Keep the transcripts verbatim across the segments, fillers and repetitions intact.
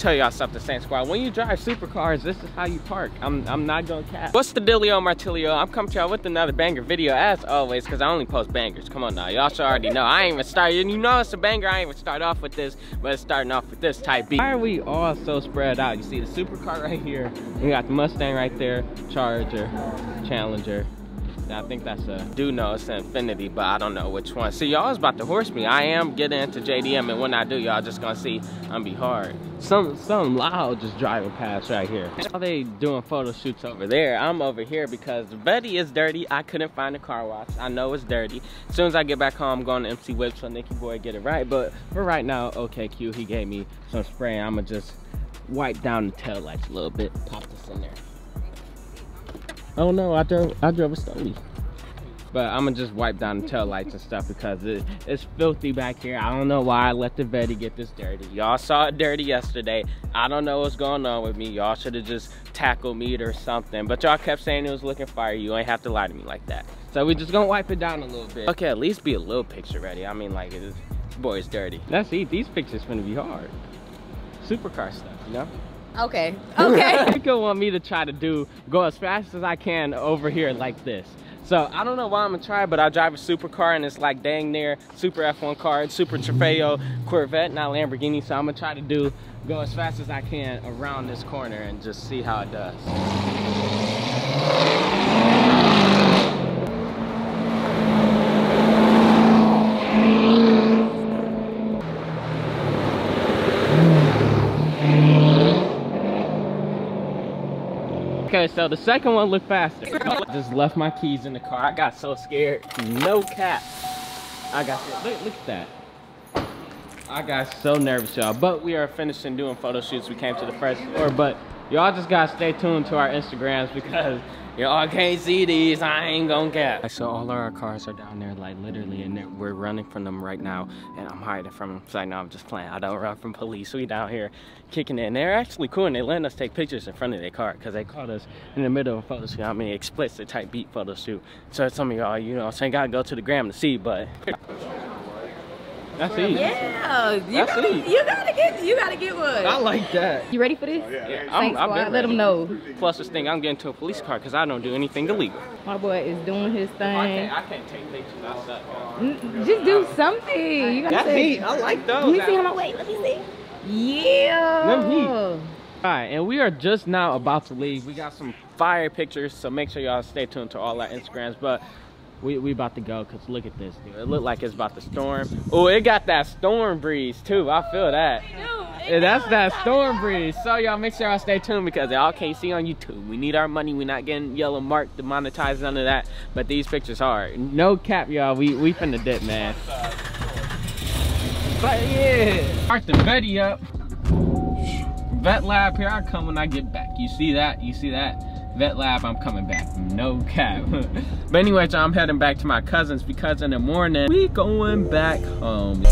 tell y'all something, Saint Squad. When you drive supercars, this is how you park. I'm, I'm not gonna cap. What's the dealio, Martilio? I'm coming to y'all with another banger video, as always, because I only post bangers. Come on now, y'all should already know. I ain't even started, and you know it's a banger. I ain't even start off with this, but it's starting off with this type beat. Why are we all so spread out? You see the supercar right here. We got the Mustang right there, Charger, Challenger. I think that's a, do know it's an Infinity, but I don't know which one. See, y'all is about to horse me. I am getting into J D M, and when I do, y'all just gonna see I'm be hard. Some some loud just driving past right here. How they doing photo shoots over there? I'm over here because Betty is dirty. I couldn't find a car wash. I know it's dirty. As soon as I get back home, I'm going to M C Whips so Nicky Boy get it right. But for right now, O K Q, he gave me some spray. I'ma just wipe down the taillights a little bit. Pop this in there. Oh no, I drove, I drove a Stony. But I'm gonna just wipe down the tail lights and stuff because it, it's filthy back here. I don't know why I let the Betty get this dirty. Y'all saw it dirty yesterday. I don't know what's going on with me. Y'all should have just tackled me or something. But y'all kept saying it was looking fire. You ain't have to lie to me like that. So we just gonna wipe it down a little bit. Okay, at least be a little picture ready. I mean, like, it is, this boy is dirty. Let's see, these pictures finna be hard. Supercar stuff, you know? Okay, okay. Nico want me to try to do, go as fast as I can over here like this. So I don't know why I'm gonna try, but I drive a supercar and it's like dang near super F one car, super Trofeo Corvette, not Lamborghini. So I'm gonna try to do, go as fast as I can around this corner and just see how it does. Okay, so the second one looked faster. Just left my keys in the car. I got so scared. No cap. I got, look, look at that. I got so nervous, y'all. But we are finishing doing photo shoots. We came to the first floor, but y'all just gotta stay tuned to our Instagrams because y'all can't see these. I ain't gonna cap. So all of our cars are down there, like literally, and we're running from them right now. And I'm hiding from them. It's like, no, I'm just playing. I don't run from police. We down here kicking it. And they're actually cool, and they letting us take pictures in front of their car because they caught us in the middle of a photo shoot. I mean, explicit type beat photo shoot. So some of y'all, you know, saying gotta go to the gram to see, but. That's easy. Yeah, you, That's gotta, easy. you gotta get, you gotta get one. I like that. You ready for this? Oh, yeah, yeah. I'm, Thanks, I'm ready. Let them know. Plus, this thing, I'm getting to a police car because I don't do anything illegal. My boy is doing his thing. I can't, I can't take pictures. I suck. Just do something. You gotta That's say, neat. I like those. Let me see on my way. Let me see. Yeah. All right, and we are just now about to leave. We got some fire pictures, so make sure y'all stay tuned to all our Instagrams. But We, we about to go, cause look at this, dude. It looked like it's about to storm. Oh, it got that storm breeze too. I feel that. Yeah, that's that storm breeze. So y'all make sure y'all stay tuned because y'all can't see on YouTube. We need our money. We're not getting yellow marked, demonetized, none of that. But these pictures are no cap, y'all. We we finna dip, man. But yeah, mark the Betty up. Vet Lab, here I come when I get back. You see that? You see that? Vet Lab, I'm coming back, no cap. But anyways, I'm heading back to my cousins because in the morning, we going back home.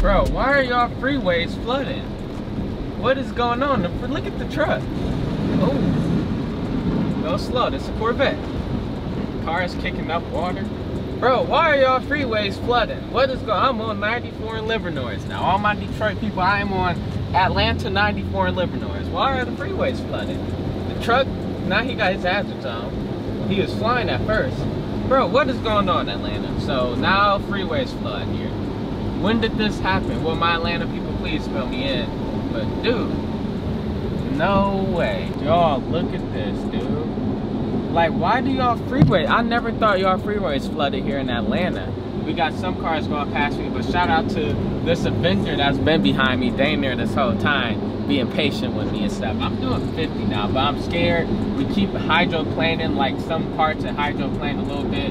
Bro, why are y'all freeways flooding? What is going on? Look at the truck. Oh, go slow, this is a Corvette. Cars kicking up water. Bro, why are y'all freeways flooding? What is going on? I'm on ninety-four in Livernois now. All my Detroit people, I am on Atlanta ninety-four in Livernois. Why are the freeways flooded? The truck, now he got his hazards on. He was flying at first. Bro, what is going on in Atlanta? So now freeways flooding here. When did this happen? Will my Atlanta people please fill me in? But dude, no way. Y'all, look at this, dude. Like, why do y'all freeway? I never thought y'all freeways flooded here in Atlanta. We got some cars going past me, but shout out to this Avenger that's been behind me dang near this whole time, being patient with me and stuff. I'm doing fifty now, but I'm scared. We keep hydroplaning, like some parts of hydroplane a little bit.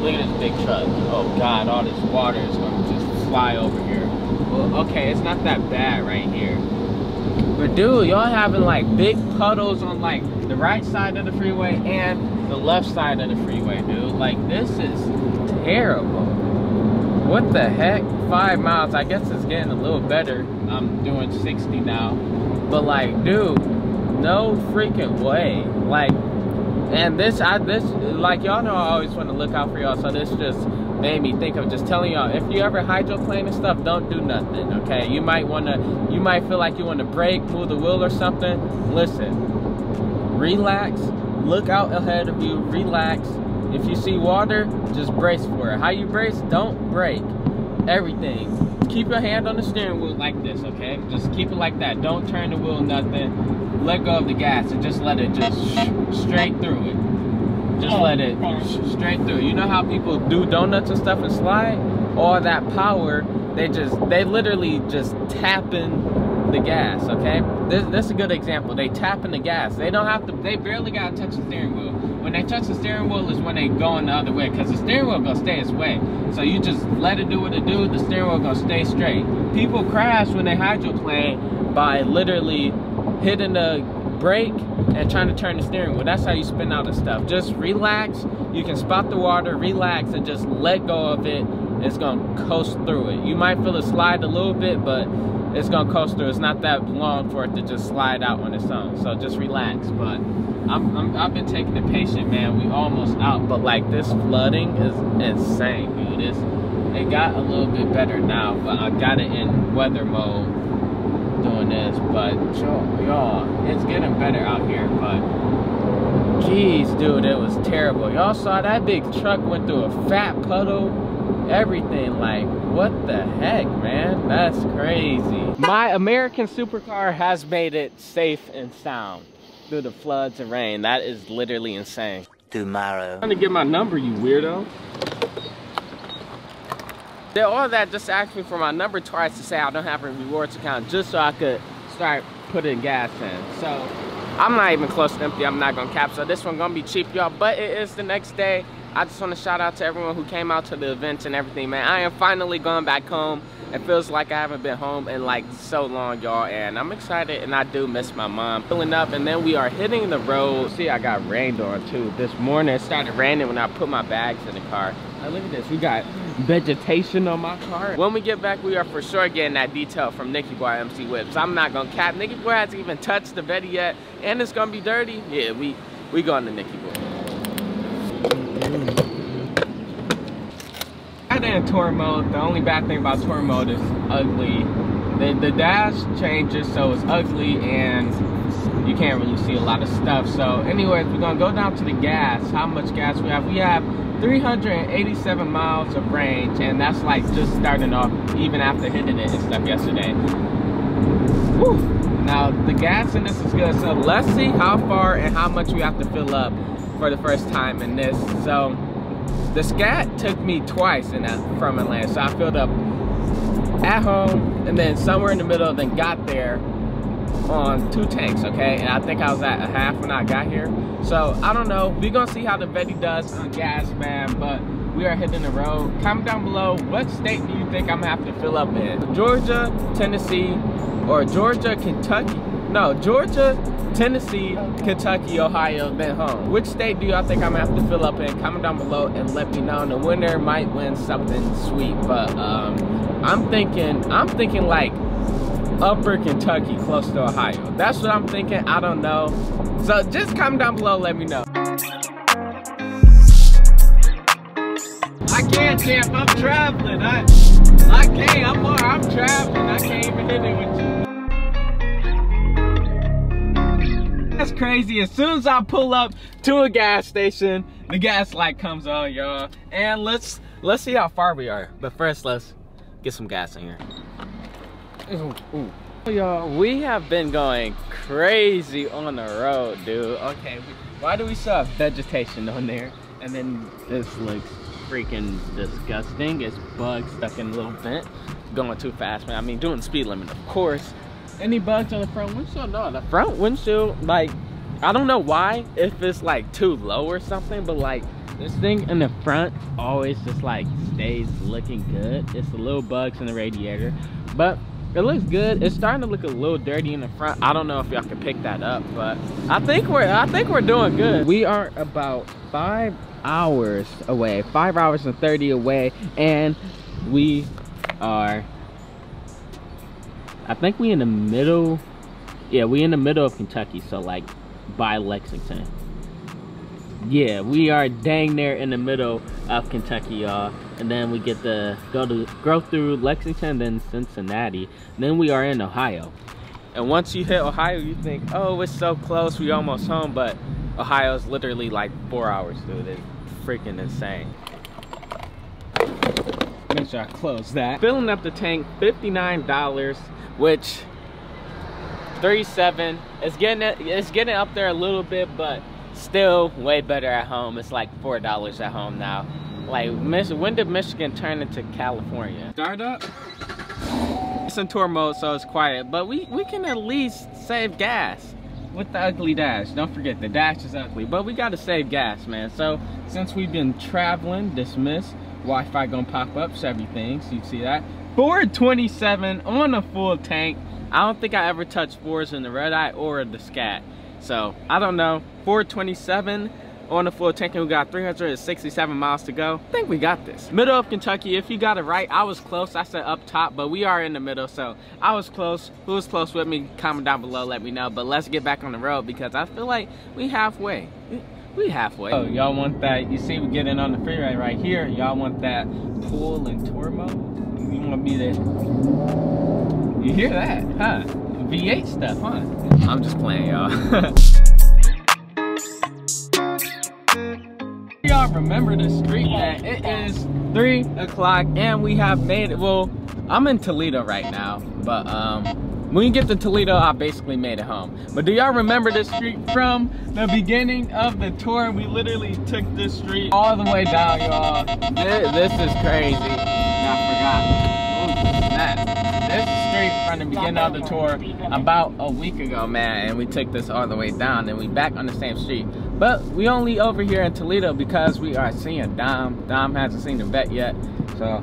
Look at this big truck. Oh God, all this water is gonna just fly over here. Well, okay, it's not that bad right here. But dude, y'all having like big puddles on like the right side of the freeway and the left side of the freeway, dude. Like, this is terrible. What the heck? Five miles. I guess it's getting a little better. I'm doing sixty now. But like, dude, no freaking way. Like, and this, I, this, like, y'all know I always want to look out for y'all, so this just made me think of just telling y'all, if you ever hydroplane and stuff, don't do nothing, okay? You might want to, you might feel like you want to brake, pull the wheel or something. Listen, relax, look out ahead of you, relax. If you see water, just brace for it. How you brace? Don't brake. Everything. Keep your hand on the steering wheel like this, okay? Just keep it like that. Don't turn the wheel, nothing. Let go of the gas and just let it just straight through it. Just let it straight through. You know how people do donuts and stuff and slide? All that power, they just, they literally just tapping the gas, okay? This, this is a good example. They tapping the gas. They don't have to, they barely gotta touch the steering wheel. When they touch the steering wheel is when they going the other way, because the steering wheel gonna stay its way. So you just let it do what it do, the steering wheel gonna stay straight. People crash when they hydroplane by literally hitting the brake and trying to turn the steering wheel. That's how you spin out of stuff. Just relax, you can spot the water, relax, and just let go of it. It's gonna coast through it. You might feel it slide a little bit, but it's gonna coast through. It's not that long for it to just slide out on its own. So just relax, but I'm, I'm, I've been taking it patient, man. We almost out, but like this flooding is insane, dude. It's, it got a little bit better now, but I got it in weather mode doing this. But y'all, it's getting better out here. But jeez, dude, it was terrible. Y'all saw that big truck went through a fat puddle. Everything, like, what the heck, man? That's crazy. My American supercar has made it safe and sound through the floods and rain. That is literally insane. Tomorrow. I'm trying to get my number, you weirdo. They all that just asked me for my number twice to say I don't have a rewards account, just so I could start putting gas in. So I'm not even close to empty. I'm not gonna cap. So this one gonna be cheap, y'all. But it is the next day. I just want to shout out to everyone who came out to the events and everything, man. I am finally going back home. It feels like I haven't been home in like so long, y'all, and I'm excited, and I do miss my mom. Filling up, and then we are hitting the road. See, I got rained on too. This morning it started raining when I put my bags in the car. Now look at this, we got vegetation on my car. When we get back, we are for sure getting that detail from Nicky Boy, M C Whips. I'm not gonna cap. Nicky Boy hasn't even touched the bed yet, and it's gonna be dirty. Yeah, we, we going to Nicky Boy. I did in tour mode. The only bad thing about tour mode is ugly. The, the dash changes, so it's ugly and you can't really see a lot of stuff. So anyways, we're gonna go down to the gas. How much gas we have? We have three hundred eighty-seven miles of range, and that's like just starting off, even after hitting it and stuff yesterday. Whew. Now the gas in this is good, so let's see how far and how much we have to fill up for the first time in this. So the scat took me twice in that, from Atlanta. So I filled up at home and then somewhere in the middle, then got there on two tanks, okay? And I think I was at a half when I got here. So I don't know, we're gonna see how the Betty does on gas, man, but we are hitting the road. Comment down below, what state do you think I'm gonna have to fill up in? Georgia, Tennessee, or Georgia, Kentucky? No, Georgia, Tennessee, Kentucky, Ohio, then home. Which state do y'all think I'm gonna have to fill up in? Comment down below and let me know. And the winner might win something sweet, but um, I'm thinking, I'm thinking like upper Kentucky, close to Ohio. That's what I'm thinking, I don't know. So just comment down below, let me know. I can't, champ, I'm traveling. I, I can't, I'm, I'm traveling. I can't even hit it with you. That's crazy. As soon as I pull up to a gas station, the gas light comes on, y'all. And let's let's see how far we are. But first, let's get some gas in here. Y'all, we have been going crazy on the road, dude. Okay, why do we still have vegetation on there? And then this looks freaking disgusting. It's bugs stuck in a little vent. Going too fast, man. I mean, doing speed limit, of course. Any bugs on the front windshield? No, the front windshield, like, I don't know why, if it's like too low or something, but like this thing in the front always just like stays looking good. It's the little bugs in the radiator, but it looks good. It's starting to look a little dirty in the front. I don't know if y'all can pick that up, but I think we're I think we're doing good. We are about five hours away, five hours and thirty away, and we are, I think we in the middle Yeah, we in the middle of Kentucky, so like by Lexington. Yeah, we are dang near in the middle of Kentucky, y'all. And then we get to go to go through Lexington, then Cincinnati. Then we are in Ohio. And once you hit Ohio, you think, oh, it's so close, we almost home, but Ohio's literally like four hours, dude. It's freaking insane. Make sure I close that. Filling up the tank, fifty-nine dollars, which thirty-seven. It's getting it's getting up there a little bit, but still way better at home. It's like four dollars at home now. Like, when did Michigan turn into California? Start up. It's in tour mode, so it's quiet, but we, we can at least save gas with the ugly dash. Don't forget, the dash is ugly, but we gotta save gas, man. So, since we've been traveling, dismiss, Wi-Fi gonna pop up, so everything, so you see that. four twenty-seven on a full tank. I don't think I ever touched fours in the red eye or the scat. So, I don't know, four twenty-seven. On the full tank, and we got three hundred sixty-seven miles to go. I think we got this. Middle of Kentucky, if you got it right. I was close, I said up top, but we are in the middle, so I was close. Who was close with me? Comment down below, let me know. But let's get back on the road, because I feel like we halfway. We halfway. Oh, y'all want that, you see we getting on the freeway right here. Y'all want that pool and tour mode? You want me to, you hear that, huh? V eight stuff, huh? I'm just playing, y'all. Y'all remember the street, man. It is three o'clock, and we have made it. Well, I'm in Toledo right now, but um, when you get to Toledo, I basically made it home. But do y'all remember this street from the beginning of the tour? We literally took this street all the way down, y'all. This, this is crazy. I forgot. Ooh, that. This street from the beginning of the tour about a week ago, man, and we took this all the way down, and we back on the same street. But we only over here in Toledo because we are seeing Dom. Dom hasn't seen the vet yet, so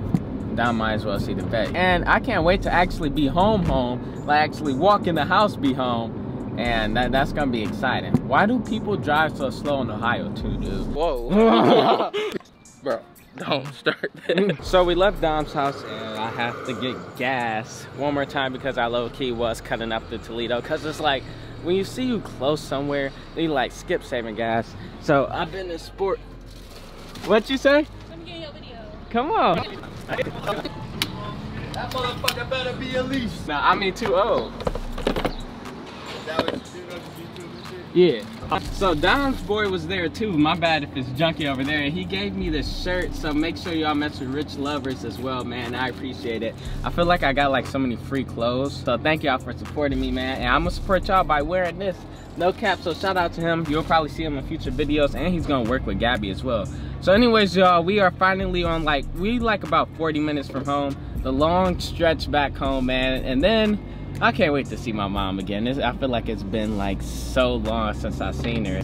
Dom might as well see the vet. And I can't wait to actually be home home, like actually walk in the house, be home. And that, that's gonna be exciting. Why do people drive so slow in Ohio too, dude? Whoa. Bro, don't start that. So we left Dom's house, and I have to get gas one more time because I low-key was cutting up to Toledo, because it's like, when you see you close somewhere, they like skip saving gas. So I've been in sport. What you say? I'm getting a video. Come on. That motherfucker better be a leaf. Nah, I mean too old. Is that what you do on YouTube and shit? Yeah. So Dom's boy was there too. My bad if it's junky over there. And he gave me this shirt. So make sure y'all mess with Rich Lovers as well, man. I appreciate it. I feel like I got like so many free clothes. So thank y'all for supporting me, man. And I'm gonna support y'all by wearing this. No cap. So shout out to him. You'll probably see him in future videos. And he's gonna work with Gabby as well. So anyways, y'all, we are finally on like, we like about forty minutes from home. The long stretch back home, man. And then I can't wait to see my mom again. It's, I feel like it's been like so long since I've seen her.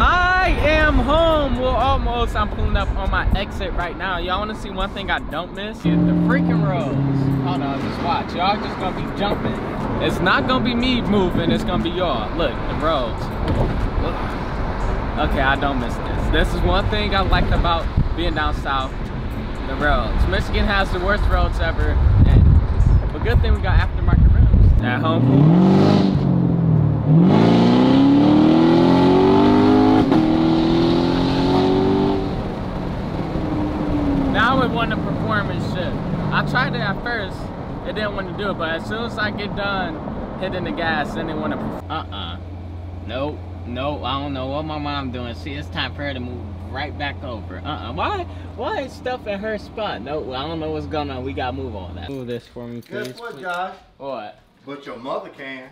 I am home. Well, almost. I'm pulling up on my exit right now. Y'all want to see one thing I don't miss? The freaking roads. Hold on, just watch. Y'all just going to be jumping. It's not going to be me moving. It's going to be y'all. Look, the roads. Look. Okay, I don't miss this. This is one thing I liked about being down south. The roads. Michigan has the worst roads ever, and, but good thing we got aftermarket rims. At home. Now it want to perform and shit. I tried it at first, it didn't want to do it, but as soon as I get done hitting the gas, then it want to perform. Uh-uh. Nope. Nope. I don't know what my mom doing. See, it's time for her to move right back over. Uh-uh. Why? Why is stuff at her spot? No, I don't know what's going on. We gotta move all that. Move this for me, please. Guess what, Josh? What? But your mother can.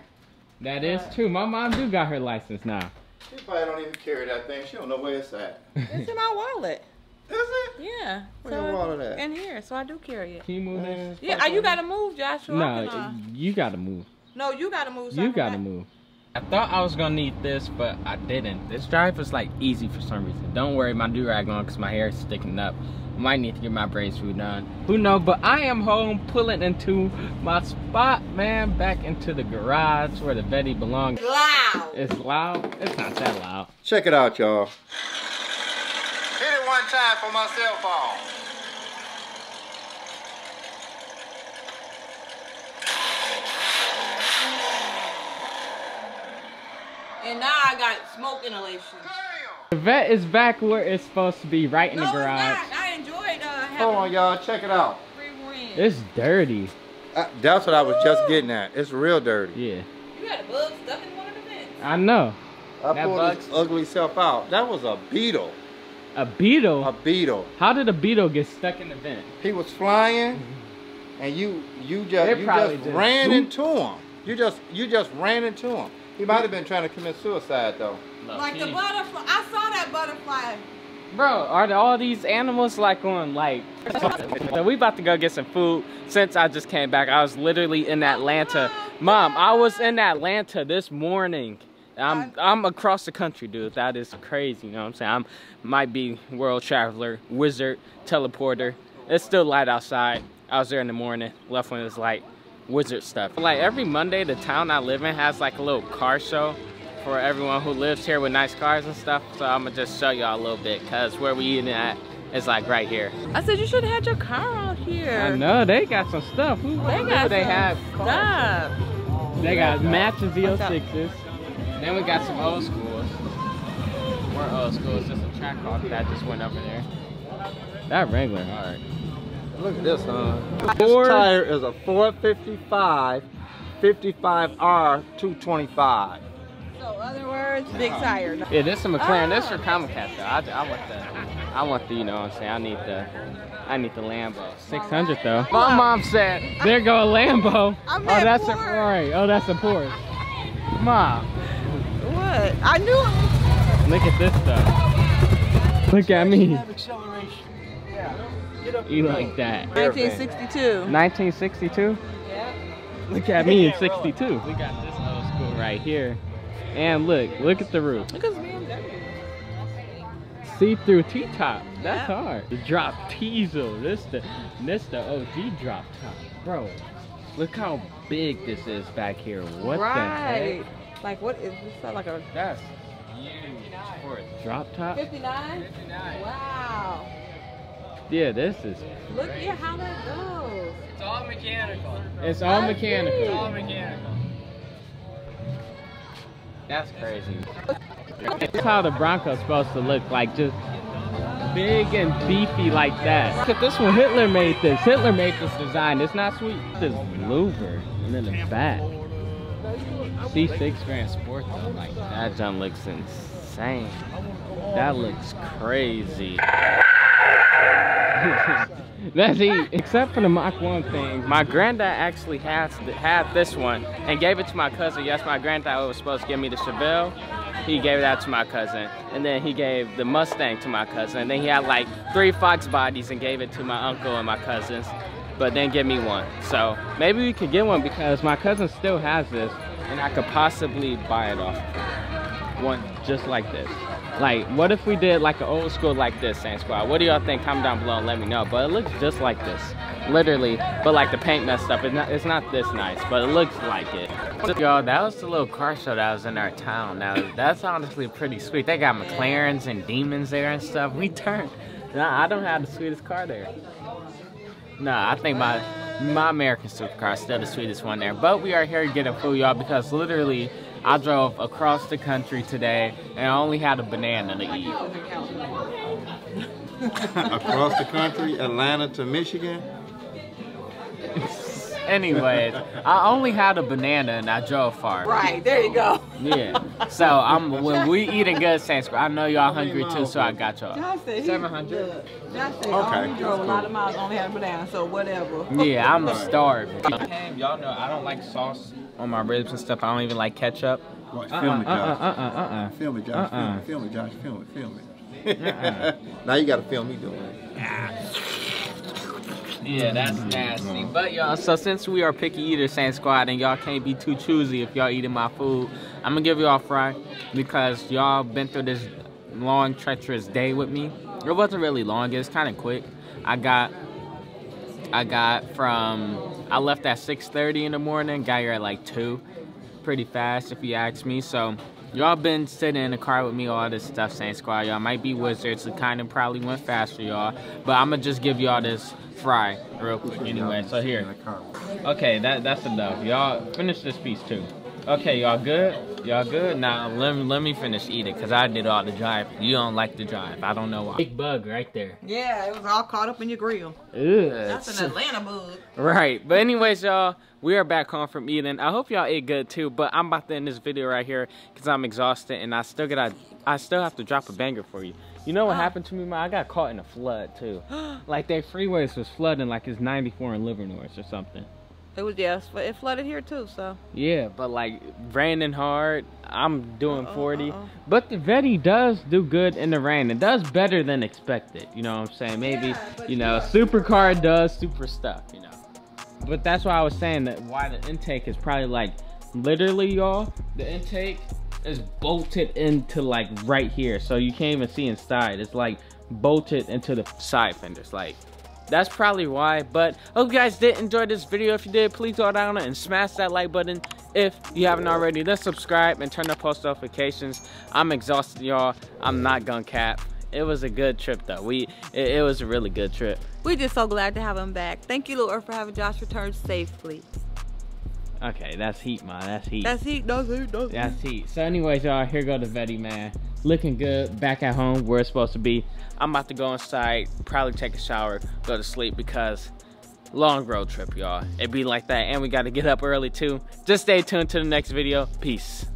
That is true. My mom do got her license now. She probably don't even carry that thing. She don't know where it's at. It's in my wallet. Is it? Yeah. Where so your wallet at? In here, so I do carry it. Can you move mm. this? Yeah, you gotta move, Josh. No, you gotta move. No, you gotta move. So you gotta move. I thought I was gonna need this, but I didn't. This drive was like easy for some reason. Don't worry, my do-rag on because my hair is sticking up. Might need to get my braids redone. Who knows, but I am home, pulling into my spot, man. Back into the garage where the Betty belongs. Loud. It's loud? It's not that loud. Check it out, y'all. Hit it one time for my cell phone. and now I got smoke inhalation. The vet is back where it's supposed to be, right in no, the garage. It's not. I enjoyed uh, having Hold on, y'all. Check it out. It's dirty. Uh, that's what I was Ooh. just getting at. It's real dirty. Yeah. You had a bug stuck in one of the vents. I know. I that pulled bug's... this ugly self out. That was a beetle. A beetle? A beetle. How did a beetle get stuck in the vent? He was flying, and you you just, you just ran boop. into him. You just you just ran into him. He might have been trying to commit suicide though. No, like the butterfly. I saw that butterfly. Bro, are all these animals like on like? So we about to go get some food. Since I just came back, I was literally in Atlanta. Mom, I was in Atlanta this morning. I'm I'm across the country, dude. That is crazy. You know what I'm saying? I'm might be world traveler, wizard, teleporter. It's still light outside. I was there in the morning. Left when it was light. Wizard stuff. Like every Monday, the town I live in has like a little car show for everyone who lives here with nice cars and stuff. So I'm gonna just show y'all a little bit because where we eating at is like right here. I said you should have had your car out here. I know they got some stuff. Who, they who got they have cars? Stuff. They got matching Z oh sixes. Then we got some old schools. We're old school. It's just a track off that just went over there. That Wrangler, all right. Look at this, huh? This tire is a four fifty-five, fifty-five R two twenty-five. So other words, big tire. Yeah, this is a McLaren. Oh. This is for Comcast though. I, I want the, I want the, you know what I'm saying? I need the, I need the Lambo. six hundred though. My mom said, there go a Lambo. I'm oh, that's poor. a Ferrari. Oh, that's a Porsche. Mom. What? I knew it. Look at this stuff. Look at me. You like that. nineteen sixty-two. nineteen sixty-two? Yeah. Look at me in sixty-two. We got this old school right here. And look, look at the roof. Look at this B M W. See-through T-top. That's yeah. hard. The drop teasel. This the, this the O G drop top. Bro, look how big this is back here. What right. the heck? Like, what is this? Like a... That's huge for a drop top. fifty-nine? fifty-nine. Wow. Yeah, this is. Look at yeah, how that goes. It's all mechanical. It's all I mechanical. It's all mechanical. That's crazy. That's how the Bronco's supposed to look, like just big and beefy like that. Look at this one. Hitler made this. Hitler made this design. It's not sweet. This louver and then the back. C six Grand Sport though, like that John looks insane. That looks crazy. That's it. Except for the Mach one thing. My granddad actually has, had this one and gave it to my cousin. Yes, my granddad was supposed to give me the Chevelle. He gave that to my cousin. And then he gave the Mustang to my cousin. And then he had like three Fox bodies and gave it to my uncle and my cousins. But then give me one. So maybe we could get one because my cousin still has this and I could possibly buy it off. One just like this. Like, what if we did like an old school like this, Saint Squad? What do y'all think? Comment down below and let me know. But it looks just like this, literally. But like the paint messed up. It's not, it's not this nice, but it looks like it. So, y'all, that was the little car show that was in our town. Now, that's honestly pretty sweet. They got McLarens and Demons there and stuff. We turned. Nah, I don't have the sweetest car there. Nah, I think my my American Supercar is still the sweetest one there. But we are here getting food, y'all, because literally, I drove across the country today and I only had a banana to eat. Across the country, Atlanta to Michigan? Anyways, I only had a banana and I drove far. Right, there you go. Yeah. So I'm when we eating good, Saint Squad, I know y'all hungry too, so I got y'all. seven hundred. Okay. I drove a lot of miles, only had a banana, so whatever. Yeah, I'm starving. Y'all know I don't like sauce on my ribs and stuff. I don't even like ketchup. Watch, uh, film it, Josh. Uh, uh, uh, uh, uh. Film it, Josh. Uh, uh. Film it, Josh. Film it, film it. Film it. Uh, uh. Now you gotta film me doing it. Yeah, that's nasty. But y'all, so since we are picky eaters, Saint Squad, and y'all can't be too choosy if y'all eating my food, I'm gonna give y'all fry because y'all been through this long, treacherous day with me. It wasn't really long. It was kind of quick. I got, I got from. I left at six thirty in the morning, got here at like two, pretty fast if you ask me. So y'all been sitting in the car with me, all this stuff, Saint Squad. Y'all might be wizards, it kind of probably went fast for y'all, but I'm gonna just give y'all this fry real quick anyway. So here, okay, that that's enough. Y'all finish this piece too. Okay, y'all good? Y'all good? Now, let me, let me finish eating, because I did all the drive. You don't like the drive. I don't know why. Big bug right there. Yeah, it was all caught up in your grill. Ew. That's an Atlanta bug. Right. But anyways, y'all, we are back home from eating. I hope y'all ate good, too. But I'm about to end this video right here, because I'm exhausted, and I still gotta, I still have to drop a banger for you. You know what oh. happened to me, Ma? I got caught in a flood, too. Like, their freeways was flooding like it's ninety-four in Livermore or something. It was, yeah, it flooded here too, so. Yeah, but like, raining hard, I'm doing uh-oh, forty. Uh-oh. But the Vetti does do good in the rain. It does better than expected, you know what I'm saying? Maybe, yeah, you know, supercar does super stuff, you know. But that's why I was saying that why the intake is probably like, literally, y'all, the intake is bolted into like right here. So you can't even see inside. It's like bolted into the side fenders, like. That's probably why, but hope you guys did enjoy this video. If you did, please go down and smash that like button. If you haven't already, then subscribe and turn on post notifications. I'm exhausted, y'all. I'm not gonna cap. It was a good trip, though. We it, it was a really good trip. We're just so glad to have him back. Thank you, Lil' Earth, for having Josh return safely. Okay, that's heat, man. That's heat. That's heat. That's heat. That's heat. That's heat. So anyways, y'all, here go the Vetti, man. Looking good, back at home, where it's supposed to be. I'm about to go inside, probably take a shower, go to sleep, because long road trip, y'all. It be like that, and we got to get up early, too. Just stay tuned to the next video. Peace.